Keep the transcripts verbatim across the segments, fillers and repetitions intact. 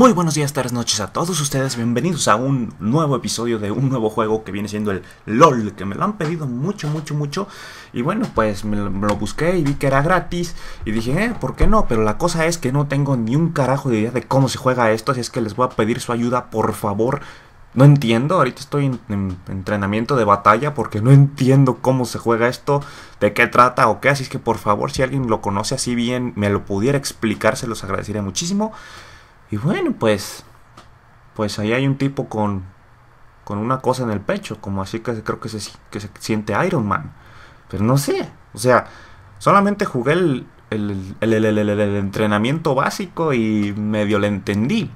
Muy buenos días, tardes, noches a todos ustedes, bienvenidos a un nuevo episodio de un nuevo juego que viene siendo el LOL, que me lo han pedido mucho, mucho, mucho. Y bueno, pues me lo, me lo busqué y vi que era gratis y dije, eh, ¿por qué no? Pero la cosa es que no tengo ni un carajo de idea de cómo se juega esto, así es que les voy a pedir su ayuda, por favor. No entiendo, ahorita estoy en, en entrenamiento de batalla porque no entiendo cómo se juega esto, de qué trata o qué, así es que por favor, si alguien lo conoce así bien, me lo pudiera explicar, se los agradecería muchísimo. Y bueno, pues, pues ahí hay un tipo con, con una cosa en el pecho, como así que creo que se, que se siente Iron Man. Pero no sé, o sea, solamente jugué el, el, el, el, el, el, el entrenamiento básico y medio le entendí.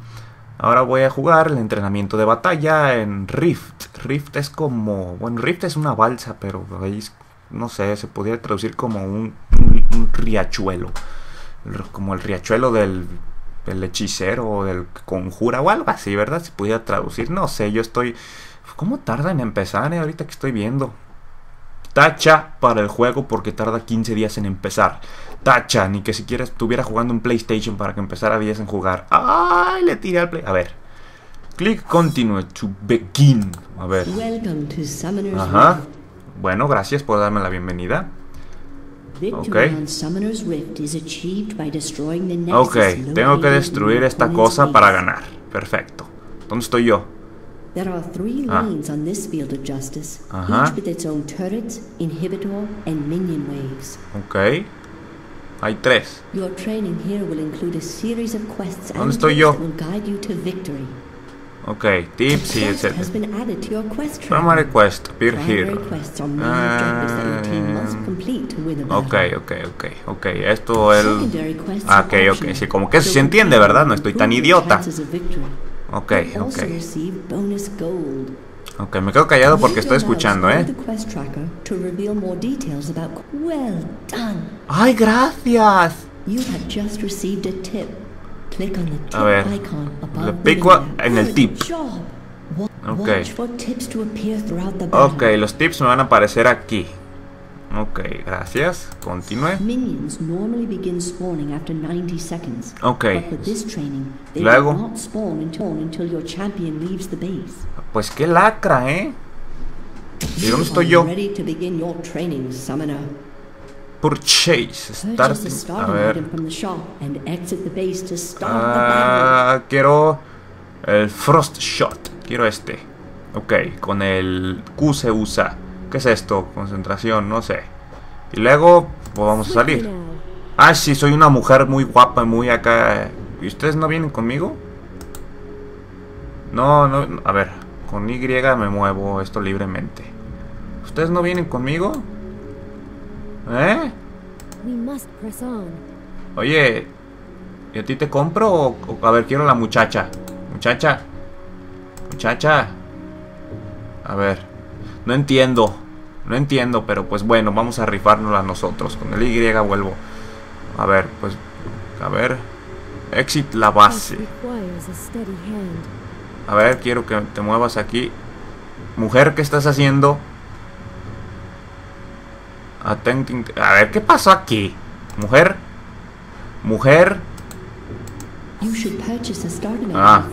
Ahora voy a jugar el entrenamiento de batalla en Rift. Rift es como, bueno, Rift es una balsa, pero ahí, no sé, se podría traducir como un, un, un riachuelo. Como el riachuelo del... el hechicero o el conjura o algo así, ¿verdad? Si pudiera traducir, no sé, yo estoy... ¿Cómo tarda en empezar, eh? Ahorita que estoy viendo. Tacha para el juego porque tarda quince días en empezar. Tacha, ni que siquiera estuviera jugando en PlayStation para que empezara días en jugar. ¡Ay! Le tiré al play... A ver. Click continue to begin. A ver. Ajá. Bueno, gracias por darme la bienvenida. Okay. Ok, tengo que destruir esta cosa para ganar. Perfecto. ¿Dónde estoy yo? Ah. Ajá. Ok. Hay tres. ¿Dónde estoy yo? Ok, tips y etcétera. Primary quest, appear here. Uh, ok, ok, ok, ok. Esto es... El... Ok, ok, sí, como que eso se entiende, ¿verdad? No estoy tan idiota. Ok, ok. Ok, me quedo callado porque estoy escuchando, ¿eh? ¡Ay, gracias! A ver, le pico en el tip. Ok. Ok, los tips me van a aparecer aquí. Ok, gracias. Continúe. Ok. Luego. Pues qué lacra, ¿eh? ¿Y dónde estoy yo? Purchase, start, a ver. Ah, quiero el Frostshot, quiero este. Ok, con el Q se usa. ¿Qué es esto? Concentración, no sé. Y luego, pues vamos a salir. Ah, sí, soy una mujer muy guapa, muy acá. ¿Y ustedes no vienen conmigo? No, no, a ver. Con Y me muevo esto libremente. ¿Ustedes no vienen conmigo? ¿Eh? Oye, ¿y a ti te compro o, o...? A ver, quiero la muchacha. Muchacha. Muchacha. A ver. No entiendo. No entiendo, pero pues bueno, vamos a rifárnosla nosotros. Con el Y vuelvo. A ver, pues... A ver. Exit la base. A ver, quiero que te muevas aquí. Mujer, ¿qué estás haciendo? A ver, ¿qué pasó aquí? Mujer. Mujer. Ah.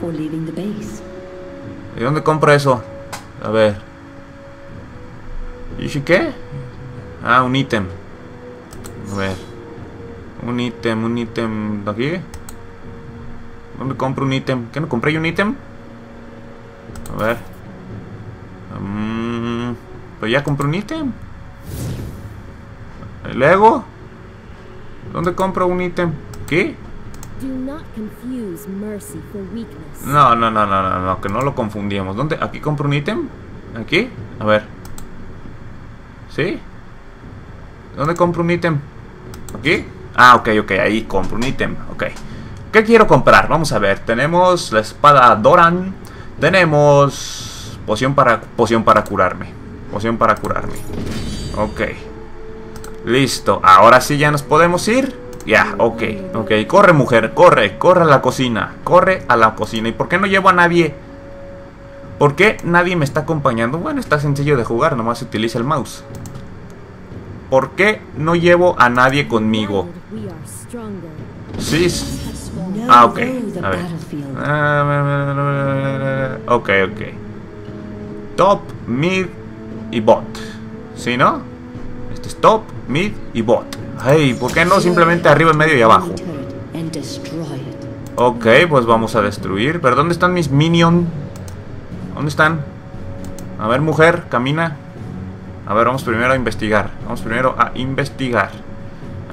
¿Y dónde compro eso? A ver. ¿Y qué? Ah, un ítem. A ver. Un ítem, un ítem de aquí. ¿Dónde compro un ítem? ¿Qué no compré yo un ítem? A ver. Um, pues ya compré un ítem. Luego, ¿dónde compro un ítem? ¿Qué? No, no, no, no, no, no, que no lo confundíamos. ¿Dónde? ¿Aquí compro un ítem? ¿Aquí? A ver. ¿Sí? ¿Dónde compro un ítem? ¿Aquí? Ah, ok, ok, ahí compro un ítem. Ok. ¿Qué quiero comprar? Vamos a ver. Tenemos la espada Doran. Tenemos poción para, poción para curarme. Poción para curarme. Ok. Listo, ahora sí ya nos podemos ir. Ya, ok, ok. Corre, mujer, corre, corre a la cocina. Corre a la cocina. ¿Y por qué no llevo a nadie? ¿Por qué nadie me está acompañando? Bueno, está sencillo de jugar, nomás se utiliza el mouse. ¿Por qué no llevo a nadie conmigo? Sí, Ah, ok. A ver. Ok, ok. Top, mid y bot. ¿Sí, no? Este es top, mid y bot. Ay, ¿por qué no simplemente arriba, en medio y abajo? Ok, pues vamos a destruir. ¿Pero dónde están mis minions? ¿Dónde están? A ver, mujer, camina. A ver, vamos primero a investigar. Vamos primero a investigar.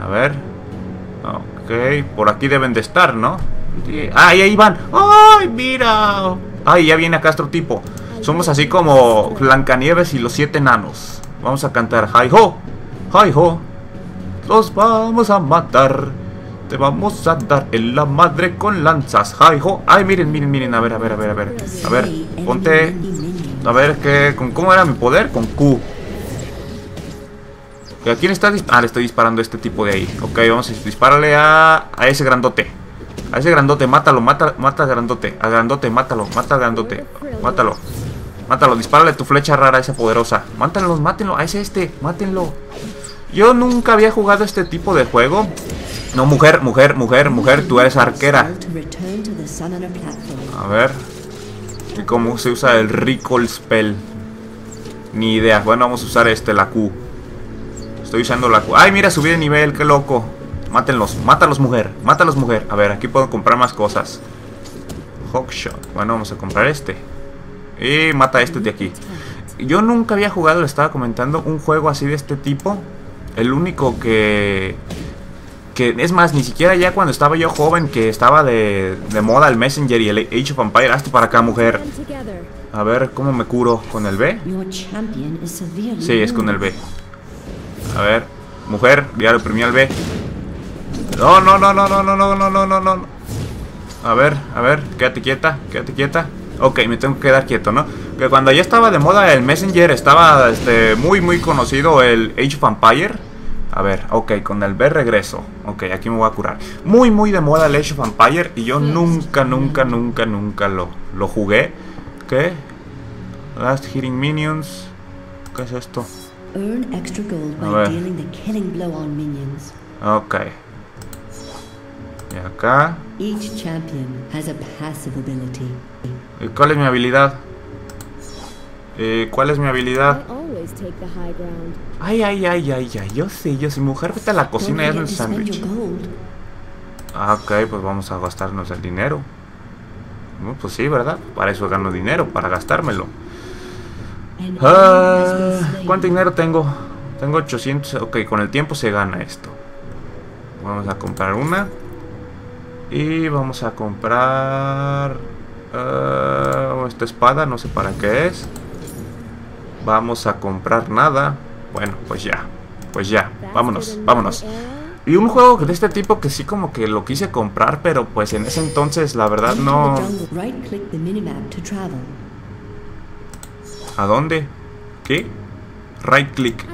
A ver. Ok, por aquí deben de estar, ¿no? ¡Ay, ahí van! ¡Ay, mira! ¡Ay, ya viene acá otro tipo! Somos así como Blancanieves y los siete enanos. Vamos a cantar. ¡Hi ho! ¡Hi ho! ¡Los vamos a matar! Te vamos a dar en la madre con lanzas. ¡Hi ho! ¡Ay, miren, miren, miren! A ver, a ver, a ver, a ver. A ver, ponte. A ver, ¿qué? ¿Cómo era mi poder? Con Q. ¿A quién está disparando? Ah, le estoy disparando a este tipo de ahí. Ok, vamos a dispararle a, a ese grandote. A ese grandote, mátalo, mata, mata al grandote. Al grandote, mátalo, mata al grandote. Mátalo, mátalo, dispárale tu flecha rara a esa poderosa. Mátenlo, mátenlo, a ese este, mátenlo. Yo nunca había jugado este tipo de juego. No, mujer, mujer, mujer, mujer, tú eres arquera. A ver. ¿Y cómo se usa el Recall Spell? Ni idea. Bueno, vamos a usar este, la Q. Estoy usando la... ¡Ay, mira! Subí de nivel, qué loco. Mátenlos, mátalos, mujer, mátalos, mujer. A ver, aquí puedo comprar más cosas. Hawkshot. Bueno, vamos a comprar este. Y mata a este de aquí. Yo nunca había jugado, le estaba comentando, un juego así de este tipo. El único que... que es más, ni siquiera ya cuando estaba yo joven, que estaba de, de moda el Messenger y el Age of Vampire. Hazte para acá, mujer. A ver, ¿cómo me curo? ¿Con el B? Sí, es con el B. A ver, mujer, ya lo oprimí al B. No, no, no, no, no, no, no, no, no, no. A ver, a ver, quédate quieta, quédate quieta. Ok, me tengo que quedar quieto, ¿no? Que cuando ya estaba de moda el Messenger, estaba este, muy, muy conocido el Age of Empire. A ver, ok, con el B regreso. Ok, aquí me voy a curar. Muy, muy de moda el Age of Empire. Y yo nunca, nunca, nunca, nunca lo, lo jugué. ¿Qué? Last Hitting Minions. ¿Qué es esto? Earn extra gold by dealing the killing blow on minions. Okay. Y acá. Each champion has a passive ability. ¿Y cuál es mi habilidad? Eh, ¿Cuál es mi habilidad? Ay, ay, ay, ay, ay. Yo sí, yo sí. Mujer, vete a la cocina y hazme un sándwich. Ah, ok, pues vamos a gastarnos el dinero. No, pues sí, ¿verdad? Para eso gano dinero, para gastármelo. Ah, ¿cuánto dinero tengo? Tengo ochocientos. Ok, con el tiempo se gana esto. Vamos a comprar una. Y vamos a comprar uh, esta espada, no sé para qué es. Vamos a comprar nada. Bueno, pues ya. Pues ya, vámonos, vámonos. Y un juego de este tipo que sí como que lo quise comprar, pero pues en ese entonces la verdad no... ¿A dónde? ¿Qué? Right click.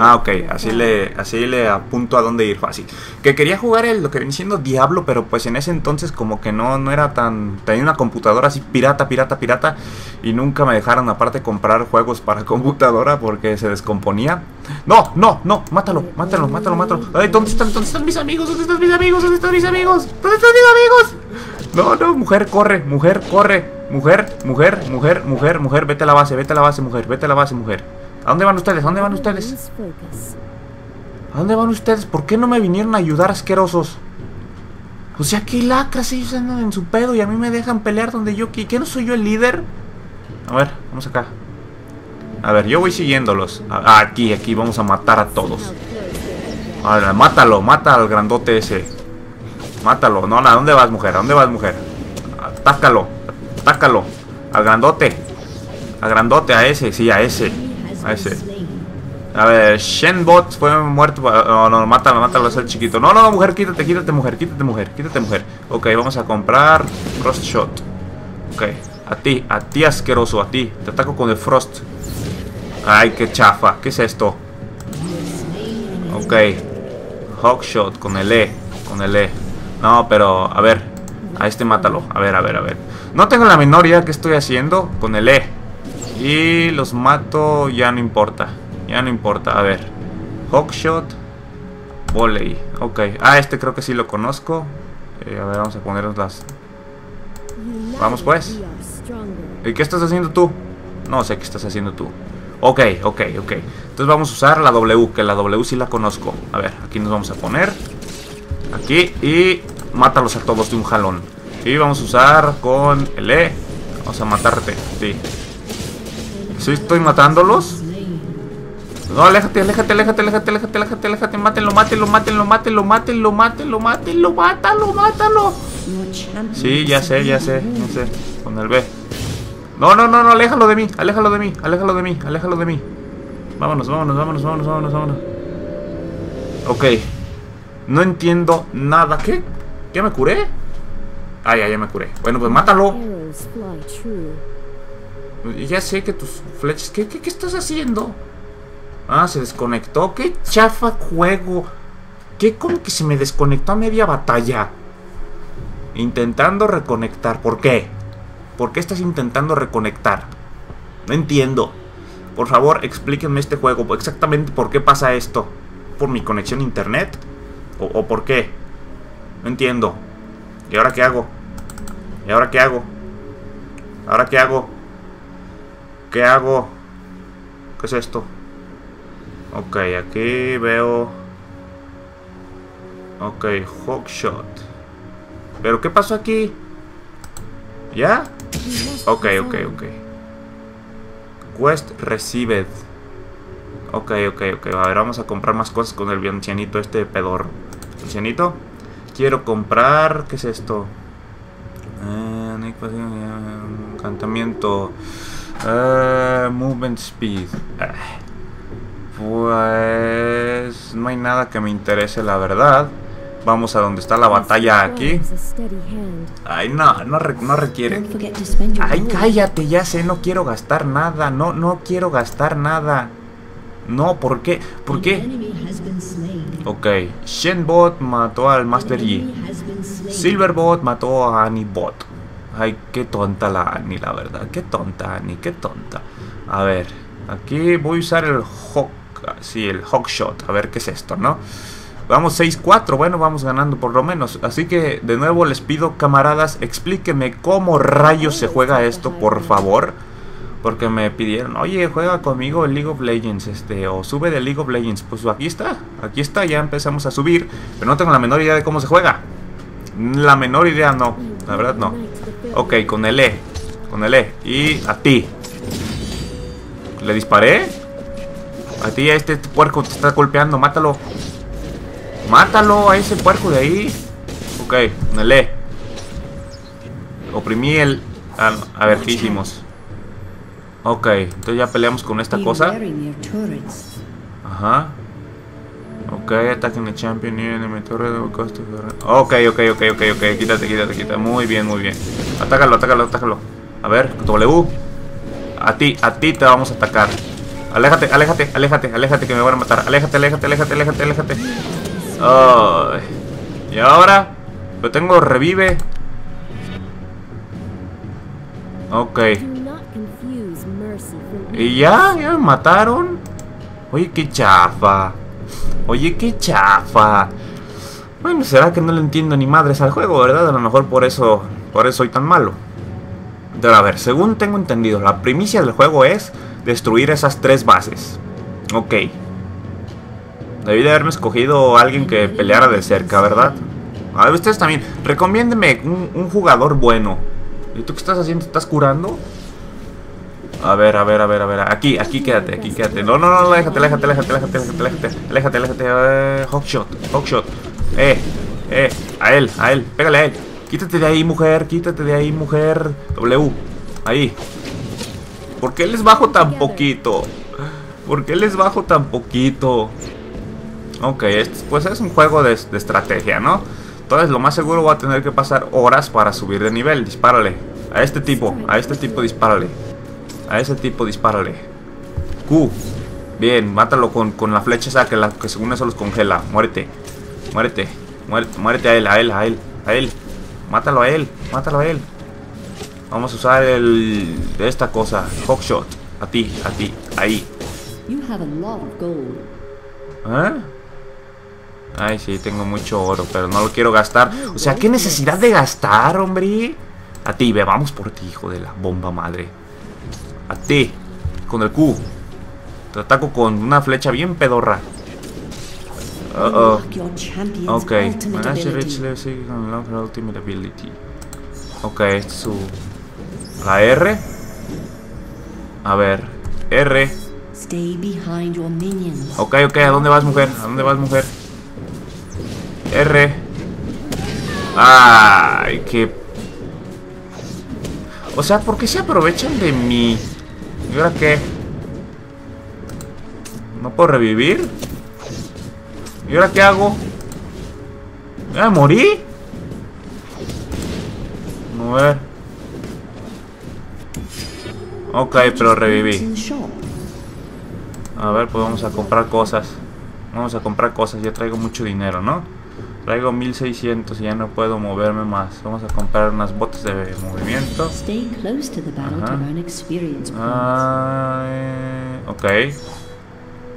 Ah, ok, así le, así le apunto a dónde ir fácil. Que quería jugar el, lo que viene siendo Diablo, pero pues en ese entonces como que no, no era tan... Tenía una computadora así pirata, pirata, pirata. Y nunca me dejaron aparte comprar juegos para computadora porque se descomponía. No, no, no, mátalo, mátalo, mátalo, mátalo. Ay, ¿dónde están, dónde están mis amigos? ¿Dónde están mis amigos? ¿Dónde están mis amigos? ¿Dónde están mis amigos? No, no, mujer, corre, mujer, corre. Mujer, mujer, mujer, mujer, mujer, vete a la base, vete a la base, mujer, vete a la base, mujer. ¿A dónde van ustedes? ¿A dónde van ustedes? ¿A dónde van ustedes? ¿Por qué no me vinieron a ayudar, asquerosos? O sea, qué lacras, ellos andan en su pedo y a mí me dejan pelear donde yo quiera. ¿Qué no soy yo el líder? A ver, vamos acá. A ver, yo voy siguiéndolos. Aquí, aquí, vamos a matar a todos. Ahora, mátalo, mata al grandote ese. Mátalo, no, no, ¿a dónde vas, mujer? ¿A dónde vas, mujer? Atácalo. Atácalo, al grandote. Al grandote, a ese, sí, a ese. A ese. A ver, Shenbot fue muerto. No, no, mátalo, mátalo, es el chiquito. No, no, mujer, quítate, quítate, mujer, quítate, mujer, quítate, mujer. Ok, vamos a comprar Frostshot. Ok, a ti, a ti asqueroso, a ti. Te ataco con el Frost. Ay, qué chafa, ¿qué es esto? Ok, Hawkshot con el E, con el E. No, pero, a ver, a este mátalo, a ver, a ver, a ver. No tengo la menor idea que estoy haciendo con el E. Y los mato, ya no importa. Ya no importa, a ver. Hawkshot, Volley, ok. Ah, este creo que sí lo conozco. Eh, a ver, vamos a ponernos las... Vamos pues. ¿Y qué estás haciendo tú? No sé qué estás haciendo tú. Ok, ok, ok. Entonces vamos a usar la W, que la W sí la conozco. A ver, aquí nos vamos a poner. Aquí y... Mátalos a todos de un jalón. Y vamos a usar con el E. Vamos a matarte, sí. Sí, estoy matándolos. No, aléjate, aléjate, aléjate, aléjate, aléjate, aléjate, aléjate. Mátenlo, mátenlo, mátenlo, mátenlo, mátenlo, mátenlo, mátenlo, mátalo, mátalo. Sí, ya sé, ya sé, no sé. Con el B. No, no, no, no, aléjalo de mí, aléjalo de mí, aléjalo de mí, aléjalo de mí. Vámonos, vámonos, vámonos, vámonos, vámonos, vámonos. Ok. No entiendo nada. ¿Qué? ¿Ya me curé? Ah, ya, ya me curé. Bueno, pues mátalo. Ya sé que tus flechas... ¿Qué, qué, qué estás haciendo? Ah, se desconectó. ¡Qué chafa juego! ¿Qué? Como que se me desconectó a media batalla. Intentando reconectar. ¿Por qué? ¿Por qué estás intentando reconectar? No entiendo. Por favor, explíquenme este juego. Exactamente por qué pasa esto. ¿Por mi conexión a internet? ¿O, o por qué? No entiendo. ¿Y ahora qué hago? ¿Y ahora qué hago? ¿Ahora qué hago? ¿Qué hago? ¿Qué es esto? Ok, aquí veo... Ok, Hawkshot. ¿Pero qué pasó aquí? ¿Ya? Ok, ok, ok. Quest Received. Ok, ok, ok. A ver, vamos a comprar más cosas con el ancianito este de pedorro. ¿Ancianito? Quiero comprar... ¿Qué es esto? Eh, encantamiento. Eh, movement speed. Pues... no hay nada que me interese, la verdad. Vamos a donde está la batalla aquí. Ay, no, no, re, no requiere. Ay, cállate, ya sé, no quiero gastar nada. No, no quiero gastar nada. No, ¿por qué? ¿Por qué? Ok, Shenbot mató al Master Yi. Silverbot mató a Annie Bot. Ay, qué tonta la Annie, la verdad. Qué tonta Annie, qué tonta. A ver, aquí voy a usar el Hawk. Sí, el Hawkshot. A ver qué es esto, ¿no? Vamos seis cuatro, bueno, vamos ganando por lo menos. Así que, de nuevo, les pido, camaradas, explíquenme cómo rayos se juega esto, por favor. Porque me pidieron, oye, juega conmigo el League of Legends, este, o sube de League of Legends. Pues aquí está, aquí está, ya empezamos a subir. Pero no tengo la menor idea de cómo se juega. La menor idea no, la verdad no. Ok, con el E, con el E, y a ti. ¿Le disparé? A ti, a este puerco te está golpeando, mátalo. Mátalo a ese puerco de ahí. Ok, con el E. Oprimí el... Ah, a ver, ¿qué hicimos? Ok, entonces ya peleamos con esta cosa. Ajá. Ok, attacking the champion enemy turret. Ok, ok, ok, ok, ok. Quítate, quítate, quítate. Muy bien, muy bien. Atácalo, atácalo, atácalo. A ver, W. A ti, a ti te vamos a atacar. Aléjate, aléjate, aléjate, aléjate que me van a matar. Aléjate, aléjate, aléjate, aléjate, aléjate. Oh. Y ahora, lo tengo, revive. Ok. Y ya, ya me mataron. Oye, qué chafa. Oye, qué chafa. Bueno, será que no le entiendo ni madres al juego, ¿verdad? A lo mejor por eso, por eso soy tan malo. Pero a ver, según tengo entendido, la primicia del juego es destruir esas tres bases. Ok. Debí de haberme escogido a alguien que peleara de cerca, ¿verdad? A ver, ustedes también. Recomiéndeme un, un jugador bueno. ¿Y tú qué estás haciendo? ¿Estás curando? A ver, a ver, a ver, a ver. Aquí, aquí quédate, aquí quédate. No, no, no, déjate, déjate, déjate, déjate, déjate, déjate, déjate. Eh, Hawkshot, Hawkshot. Eh, eh, a él, a él, pégale a él. Quítate de ahí, mujer, quítate de ahí, mujer. W, ahí. ¿Por qué les bajo tan poquito? ¿Por qué les bajo tan poquito? Ok, pues es un juego de, de estrategia, ¿no? Entonces lo más seguro va a tener que pasar horas para subir de nivel. Dispárale. A este tipo, a este tipo dispárale. A ese tipo dispárale. Q. Bien, mátalo con, con la flecha esa que, la, que según eso los congela. Muérete. Muérete. Muérete, muérete a él, a él, a él, a él. Mátalo a él, mátalo a él. Vamos a usar el... esta cosa. Hawkshot. A ti, a ti. Ahí. ¿Eh? Ay, sí, tengo mucho oro, pero no lo quiero gastar. O sea, ¿qué necesidad de gastar, hombre? A ti, ve, vamos por ti, hijo de la bomba madre. A ti, con el Q. Te ataco con una flecha bien pedorra. Uh-oh. Ok. Ok, su... La R. A ver. R. Ok, ok, ¿a dónde vas, mujer? ¿A dónde vas, mujer? R. Ay, qué... O sea, ¿por qué se aprovechan de mí? ¿Y ahora qué? ¿No puedo revivir? ¿Y ahora qué hago? ¿Ya morí? A ver. Ok, pero reviví. A ver, pues vamos a comprar cosas. Vamos a comprar cosas, ya traigo mucho dinero, ¿no? Traigo mil seiscientos y ya no puedo moverme más. Vamos a comprar unas botas de movimiento. Ajá. Ay, ok.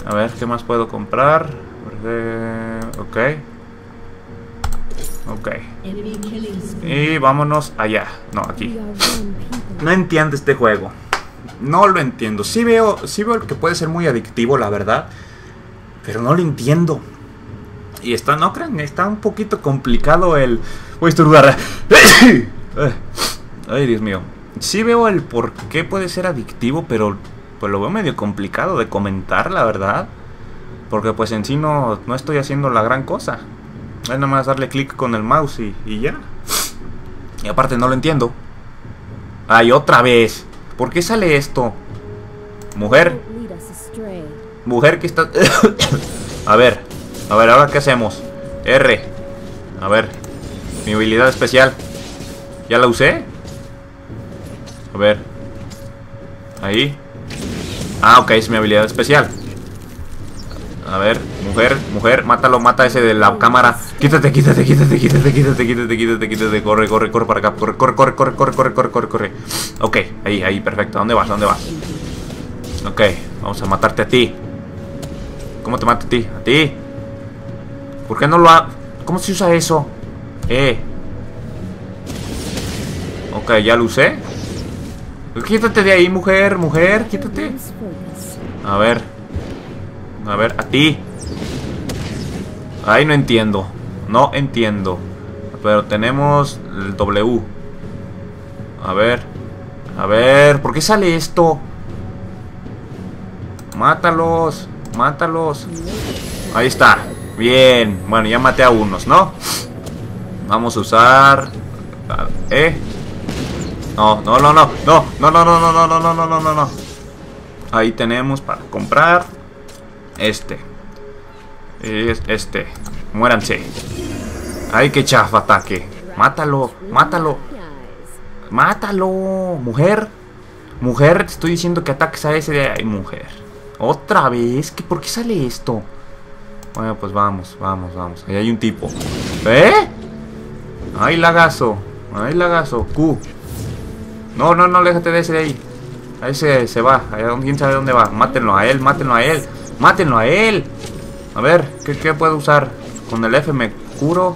A ver, ¿qué más puedo comprar? Ok. Ok. Y vámonos allá. No, aquí. No entiendo este juego. No lo entiendo. Sí veo, sí veo que puede ser muy adictivo, la verdad. Pero no lo entiendo. Y está, no crean, está un poquito complicado el... Voy a estornudar. Ay, Dios mío. Sí veo el por qué puede ser adictivo, pero pues lo veo medio complicado de comentar, la verdad. Porque pues en sí no, no estoy haciendo la gran cosa. Es nada más darle clic con el mouse y, y ya. Y aparte no lo entiendo. Ay, otra vez. ¿Por qué sale esto? Mujer. Mujer que está... A ver. A ver, ¿ahora qué hacemos? R. A ver. Mi habilidad especial. ¿Ya la usé? A ver. Ahí. Ah, ok, es mi habilidad especial. A ver, mujer, mujer, mátalo, mata ese de la cámara. Quítate, quítate, quítate, quítate, quítate, quítate, quítate, quítate. Corre, corre, corre para acá. Corre, corre, corre, corre, corre, corre, corre, corre, corre. Ok, ahí, ahí, perfecto. ¿A dónde vas? ¿A dónde vas? Ok, vamos a matarte a ti. ¿Cómo te mato a ti? A ti. ¿Por qué no lo ha...? ¿Cómo se usa eso? Eh. Ok, ya lo usé. Quítate de ahí, mujer, mujer, quítate. A ver. A ver, a ti. Ay, no entiendo. No entiendo. Pero tenemos el W. A ver. A ver, ¿por qué sale esto? Mátalos. Mátalos. Ahí está. Bien, bueno, ya maté a unos, ¿no? Vamos a usar... ¿Eh? No, no, no, no, no, no, no, no, no, no, no, no, no, no, no. Ahí tenemos para comprar este. Este. Muéranse. Ay, qué chafa ataque. Mátalo, mátalo. Mátalo, mujer. Mujer, te estoy diciendo que ataques a ese de... Ay, mujer. Otra vez, ¿qué? ¿Por qué sale esto? Bueno, pues vamos, vamos, vamos. Ahí hay un tipo. ¿Eh? Ay, lagazo. Ay, lagazo. Q. No, no, no, déjate de ese de ahí. Ahí se, se va. Ahí, ¿quién sabe dónde va? Mátenlo a él, mátenlo a él. Mátenlo a él. A ver, ¿qué, qué puedo usar? Con el F me curo.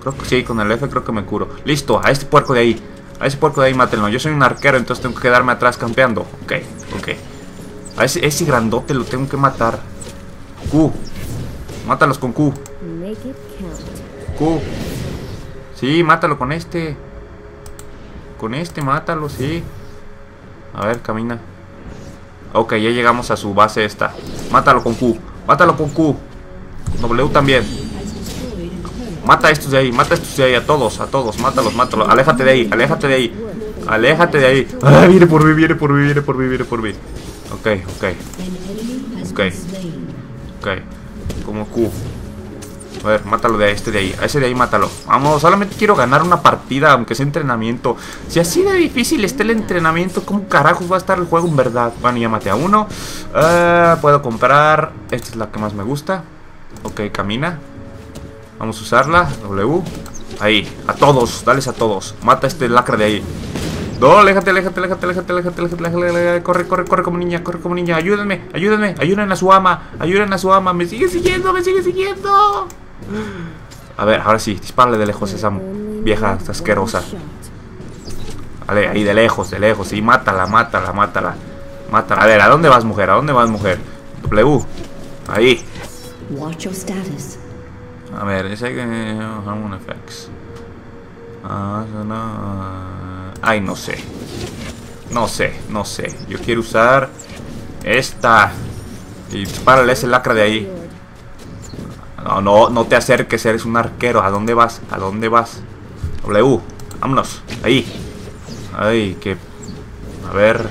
Creo que sí, con el F creo que me curo. Listo, a este puerco de ahí. A ese puerco de ahí, mátenlo. Yo soy un arquero, entonces tengo que quedarme atrás campeando. Ok, ok. A ese, ese grandote lo tengo que matar. Q. Mátalos con Q. Q. Sí, mátalo con este. Con este, mátalo, sí. A ver, camina. Ok, ya llegamos a su base esta. Mátalo con Q. Mátalo con Q. W también. Mata a estos de ahí, mata a estos de ahí. A todos, a todos, mátalos, mátalos. Aléjate de ahí, aléjate de ahí. Aléjate de ahí. Ah, viene por mí, viene por mí, viene por mí, viene por mí. Ok, ok. Ok. Ok. Como Q. A ver, mátalo de este de ahí. A ese de ahí mátalo. Vamos, solamente quiero ganar una partida, aunque sea entrenamiento. Si así de difícil está el entrenamiento, ¿cómo carajos va a estar el juego en verdad? Bueno, ya maté a uno. uh, Puedo comprar. Esta es la que más me gusta. Ok, camina. Vamos a usarla. W. Ahí, a todos, dales a todos. Mata a este lacra de ahí. No, aléjate, aléjate, aléjate, aléjate, aléjate, aléjate, aléjate, aléjate. Corre, corre, corre como niña, corre como niña. Ayúdenme, ayúdenme, ayúdenme a su ama. Ayúdenme a su ama, me sigue siguiendo, me sigue siguiendo. A ver, ahora sí, dispárale de lejos a esa vieja asquerosa. Vale, ahí de lejos, de lejos. Sí, mátala, mátala, mátala. Mátala. A ver, ¿a dónde vas, mujer? ¿A dónde vas, mujer? W. Ahí. A ver, ese que... Harmon Effects. Ay, no sé. No sé, no sé. Yo quiero usar esta. Y dispárale ese lacra de ahí. No, no, no te acerques, eres un arquero. ¿A dónde vas? ¿A dónde vas? W, vámonos, ahí. Ay, que... A ver...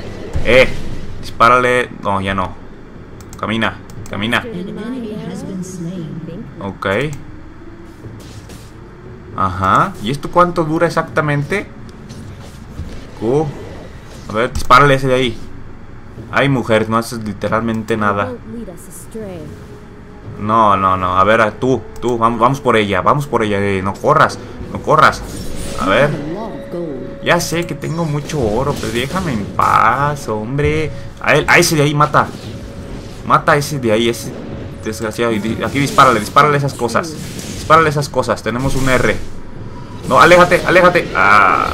Eh, dispárale... No, ya no. Camina, camina. Ok. Ajá. ¿Y esto cuánto dura exactamente? Uh. A ver, dispárale ese de ahí. Ay, mujer, no haces literalmente nada. No, no, no. A ver, tú, tú, vamos, vamos por ella, vamos por ella. No corras, no corras. A ver. Ya sé que tengo mucho oro, pero déjame en paz, hombre. A, él, a ese de ahí, mata. Mata a ese de ahí, ese desgraciado. Aquí dispárale, dispárale esas cosas. Dispárale esas cosas. Tenemos un R. No, aléjate, aléjate. Ah.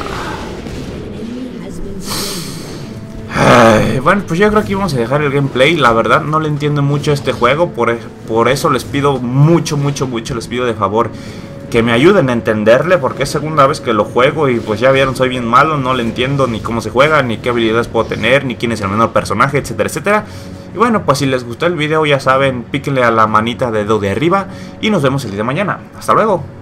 Ay, bueno, pues yo creo que vamos a dejar el gameplay. La verdad no le entiendo mucho a este juego, por, por eso les pido mucho, mucho, mucho, les pido de favor que me ayuden a entenderle, porque es segunda vez que lo juego y pues ya vieron, soy bien malo, no le entiendo ni cómo se juega, ni qué habilidades puedo tener, ni quién es el menor personaje, etcétera, etcétera. Y bueno, pues si les gustó el video, ya saben, píquenle a la manita de dedo de arriba y nos vemos el día de mañana. Hasta luego.